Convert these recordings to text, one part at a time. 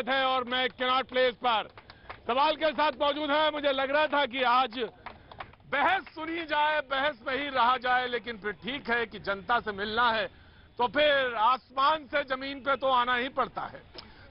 स्वागत है और मैं कैनॉट प्लेस पर सवाल के साथ मौजूद है। मुझे लग रहा था कि आज बहस सुनी जाए, बहस में ही रहा जाए, लेकिन फिर ठीक है कि जनता से मिलना है तो फिर आसमान से जमीन पे तो आना ही पड़ता है।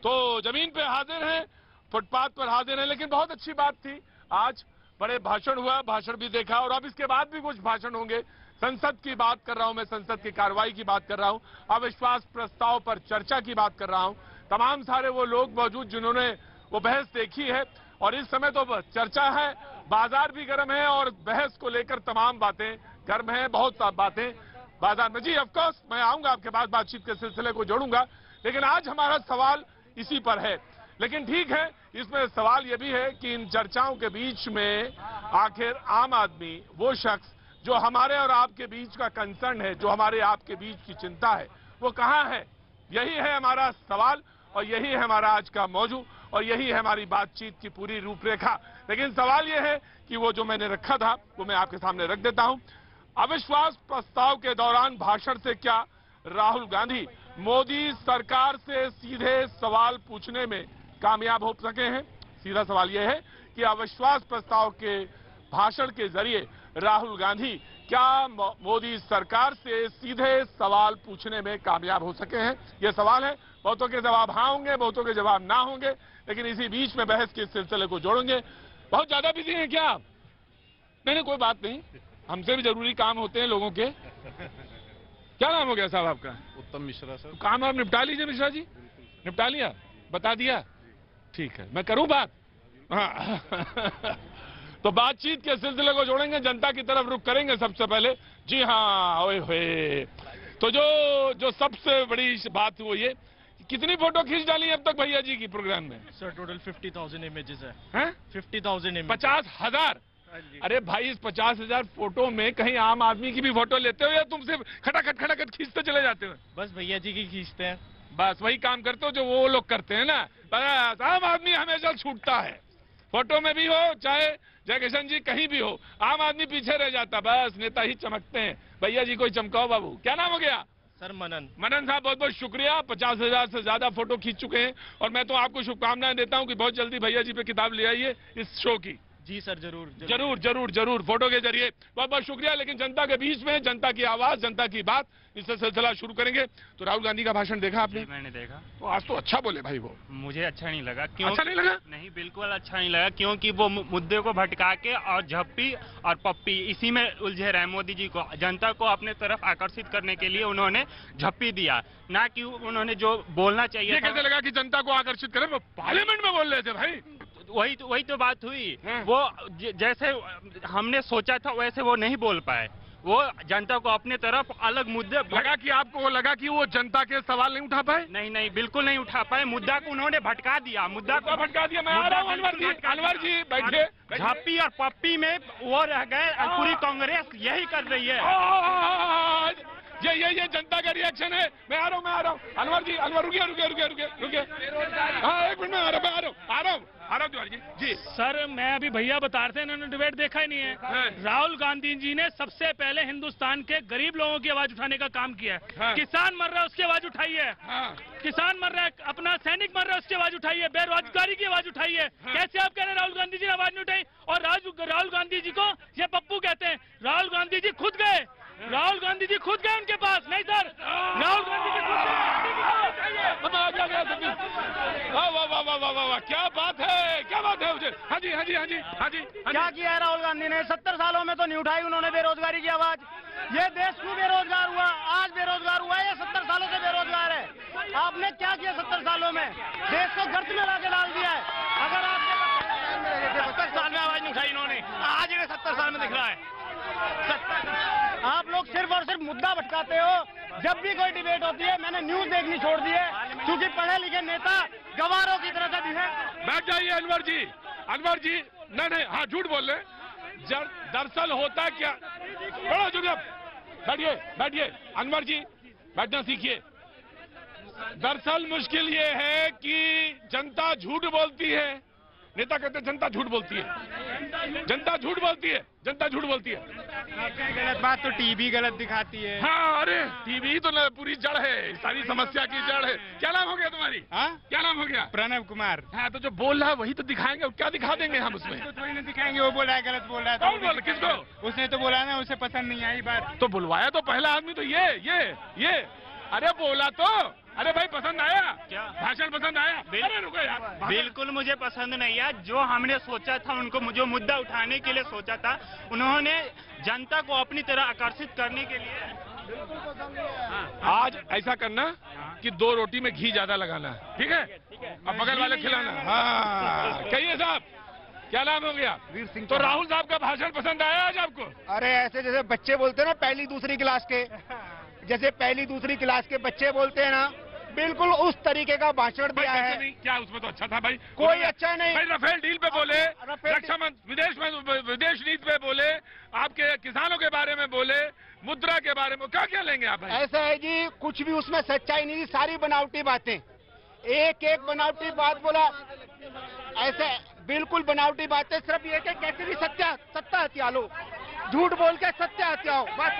तो जमीन पे हाजिर हैं, फुटपाथ पर हाजिर हैं। लेकिन बहुत अच्छी बात थी, आज बड़े भाषण हुआ, भाषण भी देखा और अब इसके बाद भी कुछ भाषण होंगे। संसद की बात कर रहा हूं मैं, संसद की कार्रवाई की बात कर रहा हूं, अविश्वास प्रस्ताव पर चर्चा की बात कर रहा हूं। तमाम सारे वो लोग मौजूद जिन्होंने वो बहस देखी है और इस समय तो चर्चा है, बाजार भी गर्म है और बहस को लेकर तमाम बातें गर्म हैं, बहुत बातें बाजार में। जी ऑफकोर्स मैं आऊंगा आपके पास, बातचीत के सिलसिले को जोड़ूंगा, लेकिन आज हमारा सवाल इसी पर है। लेकिन ठीक है, इसमें सवाल यह भी है कि इन चर्चाओं के बीच में आखिर आम आदमी, वो शख्स जो हमारे और आपके बीच का कंसर्न है, जो हमारे आपके बीच की चिंता है, वो कहाँ है? यही है हमारा सवाल और यही है हमारा आज का मौजू और यही है हमारी बातचीत की पूरी रूपरेखा। लेकिन सवाल यह है कि वो जो मैंने रखा था वो मैं आपके सामने रख देता हूं। अविश्वास प्रस्ताव के दौरान भाषण से क्या राहुल गांधी मोदी सरकार से सीधे सवाल पूछने में कामयाब हो सके हैं? सीधा सवाल यह है कि अविश्वास प्रस्ताव के भाषण के जरिए राहुल गांधी क्या मोदी सरकार से सीधे सवाल पूछने में कामयाब हो सके हैं? यह सवाल है। बहुतों के जवाब हाँ होंगे, बहुतों के जवाब ना होंगे, लेकिन इसी बीच में बहस के सिलसिले को जोड़ेंगे। बहुत ज्यादा बिजी हैं क्या? नहीं, कोई बात नहीं, हमसे भी जरूरी काम होते हैं लोगों के। क्या नाम हो गया साहब आपका? उत्तम मिश्रा सर। काम आप निपटा लीजिए मिश्रा जी, निपटा लिया, बता दिया, ठीक है। मैं करूं बात? हाँ तो बातचीत के सिलसिले को जोड़ेंगे, जनता की तरफ रुख करेंगे सबसे पहले। जी हाँ, ओए होए। तो जो सबसे बड़ी बात वो ये, कितनी फोटो खींच डाली है अब तक भैया जी की प्रोग्राम में? सर टोटल 50,000 इमेजेस है। 50,000? 50,000? अरे भाई, इस 50,000 फोटो में कहीं आम आदमी की भी फोटो लेते हो या तुमसे खटाखट खींचते चले जाते हो? बस भैया जी की खींचते हैं, बस वही काम करते हो जो वो लोग करते हैं ना। बस आम आदमी हमेशा छूटता है, फोटो में भी हो चाहे जय किशन जी कहीं भी हो, आम आदमी पीछे रह जाता, बस नेता ही चमकते हैं। भैया जी कोई चमकाओ बाबू। क्या नाम हो गया सर? मनन साहब, बहुत बहुत शुक्रिया। 50,000 से ज्यादा फोटो खींच चुके हैं और मैं तो आपको शुभकामनाएं देता हूं कि बहुत जल्दी भैया जी पे किताब ले आइए इस शो की। जी सर, जरूर जरूर जरूर जरूर, जरूर फोटो के जरिए। बहुत बहुत शुक्रिया। लेकिन जनता के बीच में जनता की आवाज, जनता की बात, इससे सिलसिला शुरू करेंगे। तो राहुल गांधी का भाषण देखा आपने? मैंने देखा। तो आज तो अच्छा बोले भाई वो। मुझे अच्छा नहीं लगा। क्यों अच्छा नहीं लगा? नहीं, बिल्कुल अच्छा नहीं लगा, क्योंकि वो मुद्दे को भटका के और झप्पी और पप्पी इसी में उलझे रहे। मोदी जी को, जनता को अपने तरफ आकर्षित करने के लिए उन्होंने झप्पी दिया, ना कि उन्होंने जो बोलना चाहिए। कैसे लगा कि जनता को आकर्षित करें? वो पार्लियामेंट में बोल रहे थे भाई। वही तो बात हुई, वो जैसे हमने सोचा था वैसे वो नहीं बोल पाए। वो जनता को अपने तरफ अलग मुद्दे लगा कि आपको लगा कि वो जनता के सवाल नहीं उठा पाए? नहीं, बिल्कुल नहीं उठा पाए। मुद्दा को उन्होंने भटका दिया। मैं आ रहा हूं अनवर जी, बैठिए। झापी और पप्पी में वो रह गए, पूरी कांग्रेस यही कर रही है। ये जनता का रिएक्शन है। मैं आ रहा हूँ अनवर जी, अनवर रुकिए। हाँ, एक मिनट में आ रहा हूँ तिवारी जी। सर, मैं अभी भैया बता रहे थे, इन्होंने डिबेट देखा ही नहीं है। राहुल गांधी जी ने सबसे पहले हिंदुस्तान के गरीब लोगों की आवाज उठाने का काम किया है। हाँ। किसान मर रहा है, उसकी आवाज उठाई है। हाँ। किसान मर रहा है, अपना सैनिक मर रहा है, उसकी आवाज उठाई है। बेरोजगारी की आवाज उठाई है। कैसे आप कह रहे हैं राहुल गांधी जी ने आवाज नहीं उठाई? और राहुल गांधी जी को ये पप्पू कहते हैं। राहुल गांधी जी खुद गए उनके पास। नहीं सर, राहुल गांधी जी खुद गए। वाह, क्या बात है। मुझे हाँ जी, क्या किया है राहुल गांधी ने? 70 सालों में तो नहीं उठाई उन्होंने बेरोजगारी की आवाज। ये देश क्यों बेरोजगार हुआ? आज बेरोजगार हुआ है, ये 70 सालों से बेरोजगार है। आपने क्या किया 70 सालों में? देश को गर्त में लाके डाल दिया है। अगर आपने 70 साल में आवाज नहीं उठाई इन्होंने, आज इन्हें 70 साल में दिख रहा है। आप लोग सिर्फ और सिर्फ मुद्दा भटकाते हो। जब भी कोई डिबेट होती है, मैंने न्यूज देखनी छोड़ दी है, क्योंकि पढ़े लिखे नेता गवारों की तरह से बिहेव। बैठ जाइए अनवर जी। नहीं, हाँ झूठ बोल रहे। दरअसल होता क्या? बड़ा झूठ। बैठिए अनवर जी, बैठना सीखिए। दरअसल मुश्किल ये है कि जनता झूठ बोलती है। नेता कहते जनता झूठ बोलती है, जनता झूठ बोलती है। गलत बात तो टीवी गलत दिखाती है। हाँ, अरे टीवी तो पूरी जड़ है, सारी समस्या की जड़ है। क्या नाम हो गया तुम्हारी? हाँ, क्या नाम हो गया? प्रणव कुमार। हाँ, तो जो बोल रहा है वही तो दिखाएंगे, क्या दिखा देंगे हम उसमें? तो थोड़ी ना दिखाएंगे, वो बोल रहा है गलत बोल रहा है। कौन बोल? किसको? उसने तो बोला ना, उसे पसंद नहीं आई बात, तो बुलवाया तो पहला आदमी तो ये अरे बोला तो। अरे भाई पसंद आया क्या भाषण? पसंद आया? अरे रुको यार, बिल्कुल मुझे पसंद नहीं आया। जो हमने सोचा था, उनको जो मुद्दा उठाने के लिए सोचा था, उन्होंने जनता को अपनी तरह आकर्षित करने के लिए आज ऐसा करना कि 2 रोटी में घी ज्यादा लगाना, ठीक है, और बगल वाले खिलाना। हाँ, कहिए साहब, क्या नाम हो गया? वीर सिंह। तो राहुल साहब का भाषण पसंद आया आज आपको? अरे ऐसे जैसे बच्चे बोलते हैं ना, पहली दूसरी क्लास के, जैसे पहली दूसरी क्लास के बच्चे बोलते हैं ना, बिल्कुल उस तरीके का भाषण दिया है। क्या उसमें तो अच्छा था भाई? कोई अच्छा नहीं। भाई राफेल डील पे बोले, रक्षा मंत्री, विदेश नीति पे बोले, आपके किसानों के बारे में बोले, मुद्रा के बारे में, क्या क्या लेंगे आप? ऐसा है जी, कुछ भी उसमें सच्चाई नहीं, सारी बनावटी बातें, एक एक बनावटी बात बोला। ऐसे बिल्कुल बनावटी बातें, सिर्फ ये कि कैसे भी सत्ता हत्या लो, झूठ बोल के सत्य हत्या हो बस। आइए।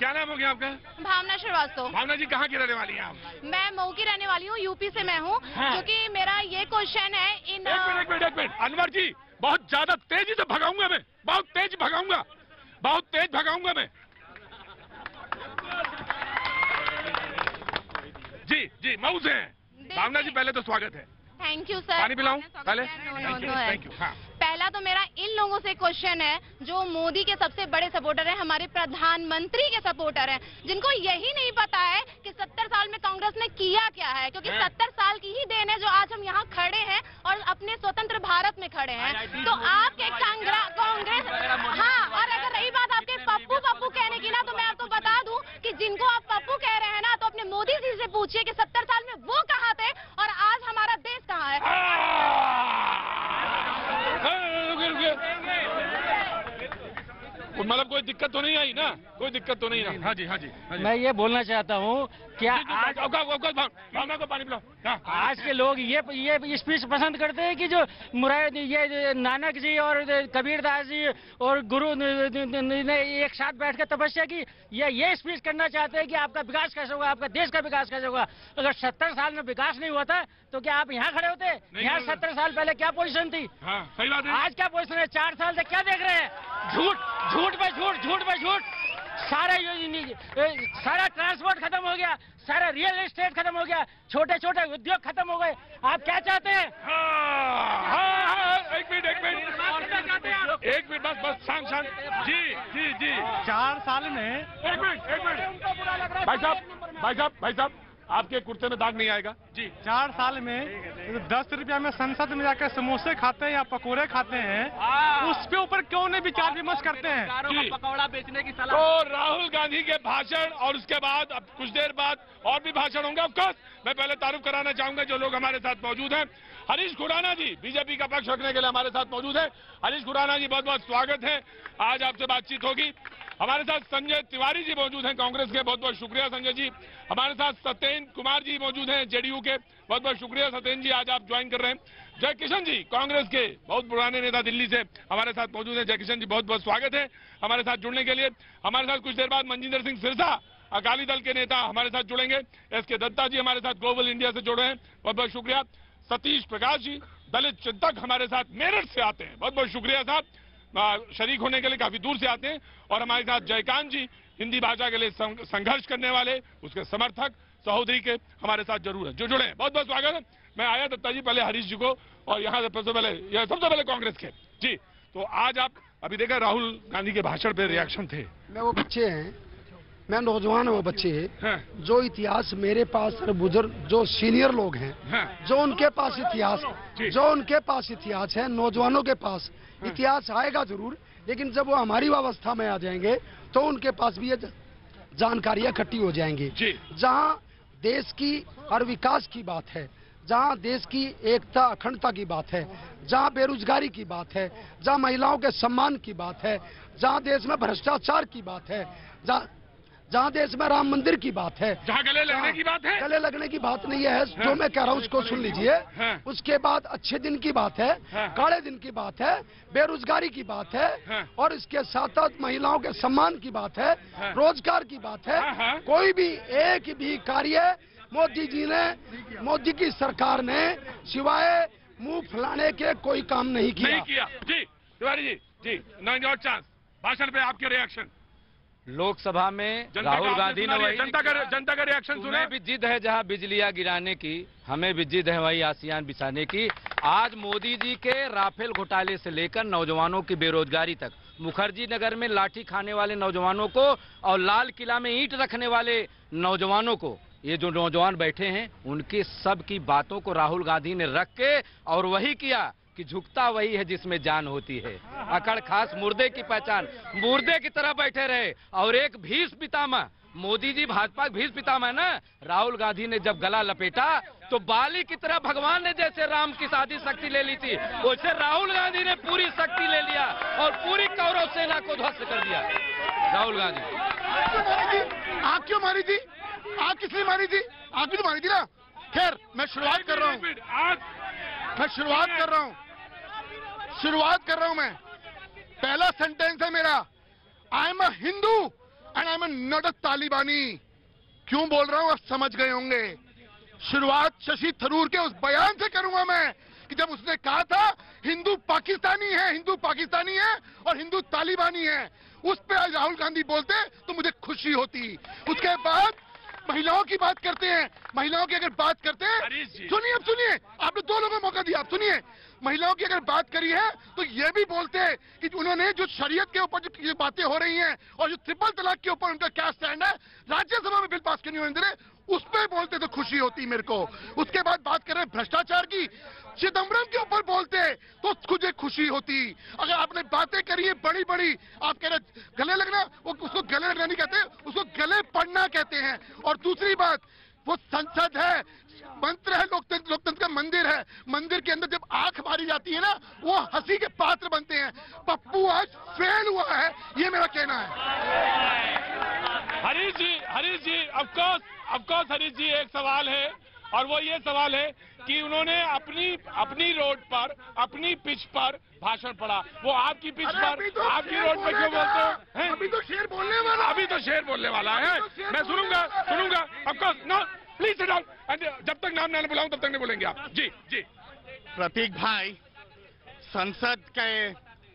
क्या नाम हो गया आपका? भावना श्रीवास्तव। भावना जी, कहाँ की रहने वाली हैं आप? मैं मऊ की रहने वाली हूँ, यूपी से मैं हूँ। क्योंकि मेरा ये क्वेश्चन है अनवर जी, बहुत ज्यादा तेजी से भगाऊंगा मैं, बहुत तेज भगाऊंगा मैं जी। जी, मऊ से हैं भावना जी, पहले तो स्वागत है। Thank you sir. पानी पिलाऊं पहले? Thank you. हाँ, पहला तो मेरा इन लोगों से क्वेश्चन है जो मोदी के सबसे बड़े सपोर्टर हैं, हमारे प्रधानमंत्री के सपोर्टर हैं, जिनको यही नहीं पता है कि 70 साल में कांग्रेस ने किया क्या है। क्योंकि 70 साल की ही देन है जो आज हम यहाँ खड़े हैं और अपने स्वतंत्र भारत में खड़े हैं। तो आपके कांग्रेस, हाँ, और अगर रही बात आपके पप्पू पप्पू कहने की ना, तो मैं आपको बता दूं कि जिनको आप पप्पू कह रहे हैं ना, तो अपने मोदी जी से पूछिए कि 70 साल में वो कहाँ थे और आज हमारा देश कहाँ है। मतलब कोई दिक्कत तो नहीं आई ना? कोई दिक्कत तो नहीं ना? हाँ जी। मैं ये बोलना चाहता हूँ क्या आज भावना को पानी पिलाओ। आज के लोग ये स्पीच पसंद करते हैं कि जो मुराद, ये नानक जी और कबीरदास जी और गुरु ने एक साथ बैठ कर तपस्या की, ये स्पीच करना चाहते हैं कि आपका विकास कैसे होगा, आपका देश का विकास कैसे होगा। अगर 70 साल में विकास नहीं हुआ था तो क्या आप यहाँ खड़े होते? यहाँ 70 साल पहले क्या पोजिशन थी? आज क्या पोजिशन है? 4 साल से क्या देख रहे हैं? झूठ पे झूठ। सारा ट्रांसपोर्ट खत्म हो गया, सारा रियल एस्टेट खत्म हो गया, छोटे छोटे उद्योग खत्म हो गए। आप क्या चाहते हैं? एक मिनट बस, शांत। जी। 4 साल में एक मिनट भाई साहब आपके कुर्ते में दाग नहीं आएगा जी। 4 साल में 10 रुपया में संसद में जाकर समोसे खाते हैं या पकोड़े खाते हैं, उसके ऊपर क्यों नहीं विचार विमर्श करते हैं? पकौड़ा बेचने की सलाह। तो राहुल गांधी के भाषण और उसके बाद अब कुछ देर बाद और भी भाषण होंगे। ऑफकोर्स मैं पहले तारुफ कराना चाहूंगा जो लोग हमारे साथ मौजूद हैं। हरीश खुराना जी बीजेपी का पक्ष रखने के लिए हमारे साथ मौजूद है। हरीश खुराना जी, बहुत बहुत स्वागत है, आज आपसे बातचीत होगी। हमारे साथ संजय तिवारी जी मौजूद हैं कांग्रेस के, बहुत बहुत शुक्रिया संजय जी। हमारे साथ सतेन कुमार जी मौजूद हैं जेडीयू के, बहुत बहुत शुक्रिया सतेन जी, आज आप ज्वाइन कर रहे हैं। जय किशन जी कांग्रेस के बहुत पुराने नेता, दिल्ली से हमारे साथ मौजूद हैं। जय किशन जी, बहुत बहुत स्वागत है हमारे साथ जुड़ने के लिए। हमारे साथ कुछ देर बाद मंजिंदर सिंह सिरसा, अकाली दल के नेता, हमारे साथ जुड़ेंगे। एस दत्ता जी हमारे साथ ग्लोबल इंडिया से जुड़े हैं, बहुत बहुत शुक्रिया। सतीश प्रकाश जी दलित चिंतक हमारे साथ मेरठ से आते हैं, बहुत बहुत शुक्रिया साहब, शरीक होने के लिए काफी दूर से आते हैं। और हमारे साथ जयकांत जी, हिंदी भाषा के लिए संघर्ष करने वाले, उसके समर्थक, सहोदरी के, हमारे साथ जरूर है, जो जुड़े हैं, बहुत बहुत स्वागत है। मैं आया दत्ता जी पहले हरीश जी को, और यहाँ सबसे पहले कांग्रेस के जी। तो आज आप अभी देखा राहुल गांधी के भाषण पे रिएक्शन थे। मैं वो बच्चे हैं, मैं नौजवान हूँ, वो बच्चे हैं जो इतिहास मेरे पास बुजुर्ग जो सीनियर लोग हैं, जो उनके पास इतिहास है, नौजवानों के पास इतिहास आएगा जरूर, लेकिन जब वो हमारी अवस्था में आ जाएंगे तो उनके पास भी ये जानकारियाँ इकट्ठी हो जाएंगी। जहाँ देश की और विकास की बात है, जहाँ देश की एकता अखंडता की बात है, जहाँ बेरोजगारी की बात है, जहाँ महिलाओं के सम्मान की बात है, जहाँ देश में भ्रष्टाचार की बात है, जहाँ देश में राम मंदिर की बात है, जहाँ गले लगने की बात है, गले लगने की बात नहीं है, जो मैं कह रहा हूँ उसको सुन लीजिए। उसके बाद अच्छे दिन की बात है, काले दिन की बात है, बेरोजगारी की बात है, और इसके साथ साथ महिलाओं के सम्मान की बात है, रोजगार की बात है। कोई भी एक भी कार्य मोदी जी ने, मोदी की सरकार ने सिवाय मुंह फुलाने के कोई काम नहीं किया, जी तिवारी जी। जी नाइन चांस भाषण पे आपके रिएक्शन। लोकसभा में राहुल गांधी ने वही जनता का रिएक्शन सुना। भी जिद है जहां बिजलियां गिराने की, हमें भी जिद है वही आसियान बिछाने की। आज मोदी जी के राफेल घोटाले से लेकर नौजवानों की बेरोजगारी तक, मुखर्जी नगर में लाठी खाने वाले नौजवानों को और लाल किला में ईंट रखने वाले नौजवानों को, ये जो नौजवान बैठे हैं उनकी सब की बातों को राहुल गांधी ने रख के और वही किया कि झुकता वही है जिसमें जान होती है। अकड़ खास मुर्दे की पहचान, मुर्दे की तरह बैठे रहे। और एक भीष्म पितामह, मोदी जी भाजपा के भीष्म पितामह है ना, राहुल गांधी ने जब गला लपेटा तो बाली की तरह भगवान ने जैसे राम की आधी शक्ति ले ली थी, वैसे राहुल गांधी ने पूरी शक्ति ले लिया और पूरी कौरव सेना को ध्वस्त कर दिया। राहुल गांधी आग क्यों मारी थी? आग किसने मारी थी? आग भी तो मारी थी ना। खैर मैं शुरुआत कर रहा हूँ। मैं पहला सेंटेंस है मेरा, I am a Hindu and I am not a Talibani. क्यों बोल रहा हूँ आप समझ गए होंगे। शुरुआत शशि थरूर के उस बयान से करूंगा मैं कि जब उसने कहा था हिंदू पाकिस्तानी है और हिंदू तालिबानी है, उस पर आज राहुल गांधी बोलते तो मुझे खुशी होती। उसके बाद महिलाओं की बात करते हैं। महिलाओं की अगर बात करते हैं, सुनिए, आपने दो लोगों को मौका दिया, आप सुनिए। महिलाओं की अगर बात करी है तो ये भी बोलते हैं कि उन्होंने जो शरीयत के ऊपर जो बातें हो रही हैं और जो ट्रिपल तलाक के ऊपर उनका क्या स्टैंड है, राज्यसभा में बिल पास क्यों नहीं होने दे रहे, उस पर बोलते तो खुशी होती मेरे को। उसके बाद बात करें भ्रष्टाचार की, चिदम्बरम के ऊपर बोलते तो मुझे खुशी होती। अगर आपने बातें करी है बड़ी बड़ी, आप कह रहे गले लगना, वो उसको गले लगना नहीं कहते, उसको गले पड़ना कहते हैं। और दूसरी बात, वो संसद है, मंत्र है, लोकतंत्र का मंदिर है, मंदिर के अंदर जब आंख मारी जाती है ना, वो हंसी के पात्र बनते हैं। पप्पू आज फेल हुआ है, ये मेरा कहना है। हरीश जी ऑफ कोर्स हरीश जी, एक सवाल है और वो ये सवाल है कि उन्होंने अपनी रोड पर, अपनी पिच पर भाषण पड़ा, वो आपकी पिच पर, तो आपकी रोड पर क्यों बोलते हैं? अभी तो शेर बोलने वाला है। मैं सुनूंगा of course. No please sit down, जब तक नाम ना बुलाऊं तब तक नहीं बोलेंगे आप। जी प्रतीक भाई, संसद के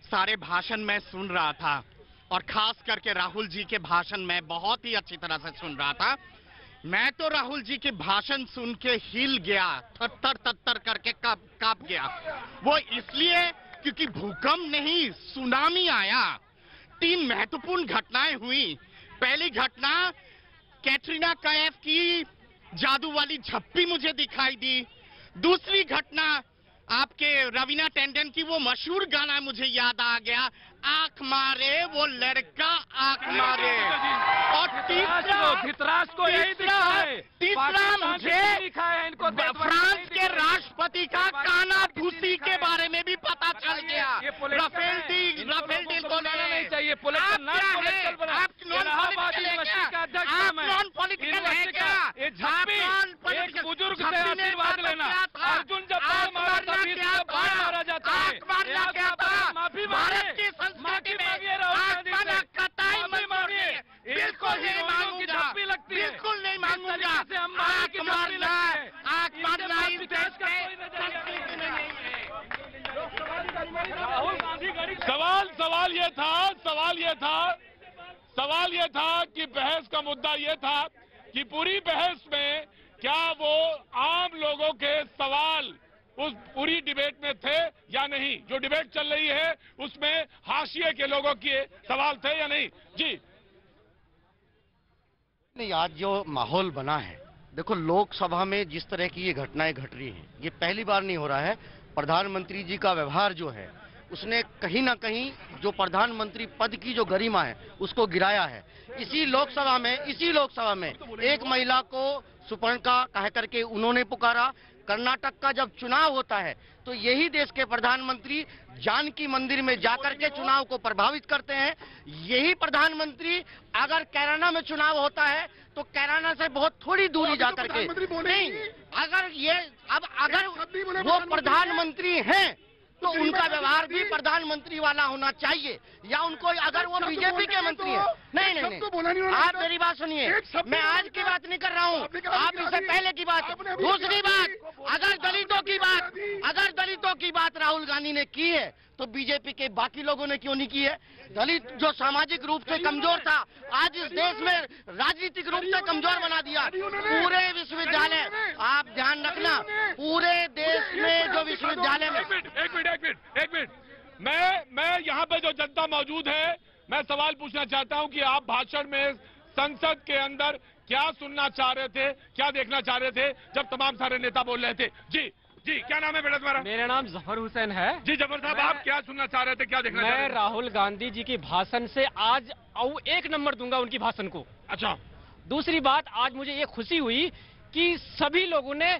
सारे भाषण मैं सुन रहा था और खास करके राहुल जी के भाषण मैं बहुत ही अच्छी तरह से सुन रहा था। मैं तो राहुल जी के भाषण सुन के हिल गया, थर थर करके कांप गया। वो इसलिए क्योंकि भूकंप नहीं, सुनामी आया। 3 महत्वपूर्ण घटनाएं हुई। पहली घटना, कैटरीना कैफ की जादू वाली झप्पी मुझे दिखाई दी। दूसरी घटना, आपके रवीना टेंडन की वो मशहूर गाना मुझे याद आ गया, आंख मारे वो लड़का आंख मारे। और तीसरा मुझे फ्रांस के राष्ट्रपति का काना भूसी के बारे में भी पता चल गया। राफेल डील को नहीं चाहिए, सवाल ये था कि बहस का मुद्दा ये था कि पूरी बहस में क्या वो आम लोगों के सवाल उस पूरी डिबेट में थे या नहीं। जो डिबेट चल रही है उसमें हाशिए के लोगों के सवाल थे या नहीं। जी नहीं, आज जो माहौल बना है, देखो लोकसभा में जिस तरह की ये घटनाएं घट रही हैं, ये पहली बार नहीं हो रहा है। प्रधानमंत्री जी का व्यवहार जो है उसने कहीं ना कहीं जो प्रधानमंत्री पद की जो गरिमा है उसको गिराया है। इसी लोकसभा में एक महिला को सुपर्ण का कह करके उन्होंने पुकारा, कर्नाटक का जब चुनाव होता है तो यही देश के प्रधानमंत्री जानकी मंदिर में जाकर के चुनाव को प्रभावित करते हैं। यही प्रधानमंत्री अगर कैराना में चुनाव होता है तो कैराना से बहुत थोड़ी दूरी जाकर के नहीं, अगर ये अब अगर वो प्रधानमंत्री हैं तो उनका व्यवहार भी प्रधानमंत्री वाला होना चाहिए, या उनको अगर वो बीजेपी के मंत्री हैं। नहीं, आप मेरी बात सुनिए, मैं आज की बात नहीं कर रहा हूँ, आप इससे पहले की बात। दूसरी बात, अगर दलितों की बात राहुल गांधी ने की है तो बीजेपी के बाकी लोगों ने क्यों नहीं की है? दलित जो सामाजिक रूप से कमजोर था, आज इस देश में राजनीतिक रूप से कमजोर बना दिया। पूरे विश्वविद्यालय, आप ध्यान रखना, पूरे देश में जो विश्वविद्यालय में एक मिनट, मैं यहाँ पे जो जनता मौजूद है, मैं सवाल पूछना चाहता हूँ कि आप भाषण में संसद के अंदर क्या सुनना चाह रहे थे, क्या देखना चाह रहे थे जब तमाम सारे नेता बोल रहे थे? जी, क्या नाम है बेटा तुम्हारा? मेरा नाम जफर हुसैन है। जी जफर साहब, आप क्या सुनना चाह रहे थे, क्या देखना चाह रहे थे? मैं राहुल गांधी जी की भाषण से आज एक नंबर दूंगा उनकी भाषण को। अच्छा, दूसरी बात, आज मुझे ये खुशी हुई कि सभी लोगों ने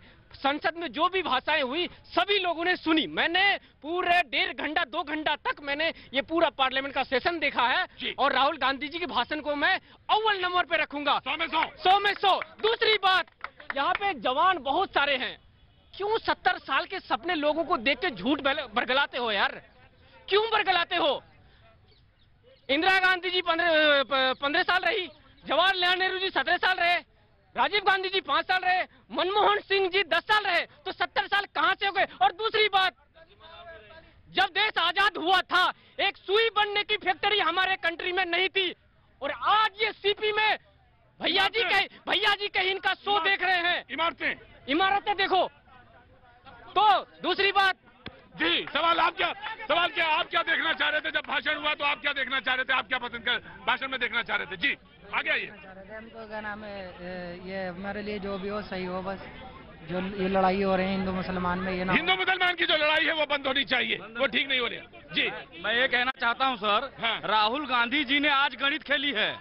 संसद में जो भी भाषाएं हुई सभी लोगों ने सुनी। मैंने पूरे 1.5 घंटा 2 घंटा तक मैंने ये पूरा पार्लियामेंट का सेशन देखा है और राहुल गांधी जी के भाषण को मैं अव्वल नंबर पे रखूंगा, 100 में 100। दूसरी बात, यहाँ पे जवान बहुत सारे हैं, क्यों 70 साल के सपने लोगों को देख के झूठ बरगलाते हो यार, क्यों बरगलाते हो? इंदिरा गांधी जी 15 साल रही, जवाहरलाल नेहरू जी 17 साल रहे, राजीव गांधी जी 5 साल रहे, मनमोहन सिंह जी 10 साल रहे, तो 70 साल कहां से हो गए? और दूसरी बात, जब देश आजाद हुआ था एक सुई बनने की फैक्ट्री हमारे कंट्री में नहीं थी, और आज ये सीपी में भैया जी कहीं इनका शो देख रहे हैं, इमारतें देखो। तो दूसरी बात जी, सवाल क्या आप देखना चाह रहे थे जब भाषण हुआ, तो आप क्या देखना चाह रहे थे, आप क्या पसंद कर भाषण में देखना चाह रहे थे? जी आगे आइए। हमको क्या नाम है, ये हमारे लिए जो भी हो सही हो, बस जो ये लड़ाई हो रही है हिंदू मुसलमान में, ये ना हिंदू मुसलमान की जो लड़ाई है वो बंद होनी चाहिए, वो ठीक नहीं हो रही। जी मैं ये कहना चाहता हूँ सर, हाँ। राहुल गांधी जी ने आज गणित खेली है,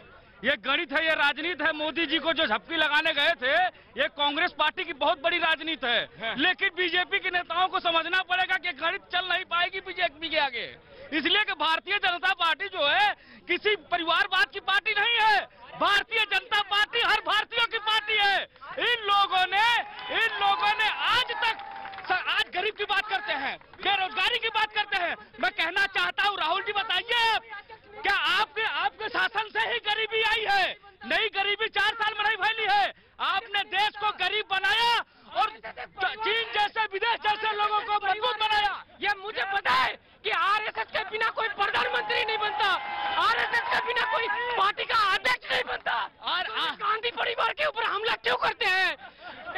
ये गणित है, ये राजनीति है। मोदी जी को जो झपकी लगाने गए थे, ये कांग्रेस पार्टी की बहुत बड़ी राजनीति है, लेकिन बीजेपी के नेताओं को समझना पड़ेगा कि गणित चल नहीं पाएगी बीजेपी के आगे, इसलिए कि भारतीय जनता पार्टी जो है किसी परिवारवाद की पार्टी नहीं है, भारतीय जनता पार्टी हर भारतीयों की पार्टी है। इन लोगों ने आज तक सर, आज गरीब की बात करते हैं, बेरोजगारी की बात करते हैं। मैं कहना चाहता हूँ राहुल जी, बताइए क्या आपके शासन से ही गरीबी आई है? नई गरीबी 4 साल में नहीं फैली है, आपने देश को गरीब बनाया और चीन जैसे विदेश जैसे लोगों को मजबूत बनाया। ये मुझे पता है कि आरएसएस के बिना कोई प्रधानमंत्री नहीं बनता, आरएसएस के बिना कोई पार्टी का अध्यक्ष नहीं बनता। और गांधी परिवार के ऊपर हमला क्यों करते हैं?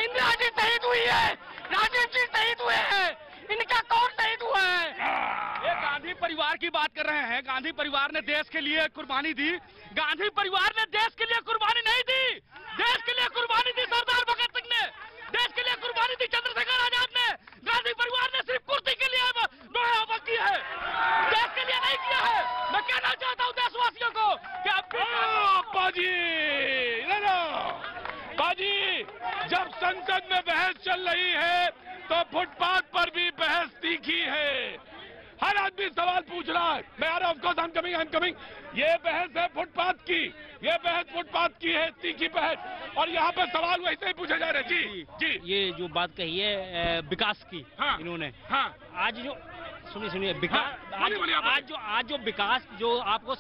इंदिरा जी शहीद हुई है, राजीव जी शहीद हुए हैं, इनका कौन शहीद हुआ है? ये गांधी परिवार की बात कर रहे हैं, गांधी परिवार ने देश के लिए कुर्बानी दी, गांधी परिवार ने देश के लिए कुर्बानी नहीं दी, देश के लिए कुर्बानी दी सरदार भगत सिंह ने, देश के लिए कुर्बानी दी चंद्रशेखर आजाद ने। गांधी परिवार ने सिर्फ कुर्सी के लिए की है, देश के लिए नहीं किया है। मैं कहना चाहता हूँ देशवासियों को कि पाजी, जब संसद में बहस चल रही है तो फुटपाथ पर भी बहस तीखी है, हर आदमी सवाल पूछ रहा है। मैं यार ऑफकोर्स आई एम कमिंग। ये बहस है फुटपाथ की, है तीखी बहस, और यहाँ पे सवाल वैसे ही पूछे जा रहे। जी, ये जो बात कही है विकास की, हाँ, इन्होंने, हाँ, आज जो सुनिए विकास, हाँ, आज जो विकास आपको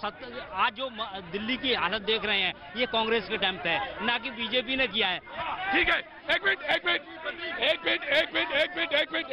आज जो दिल्ली की हालत देख रहे हैं, ये कांग्रेस के टाइम पे है, ना कि बीजेपी ने किया है। ठीक है, एक मिनट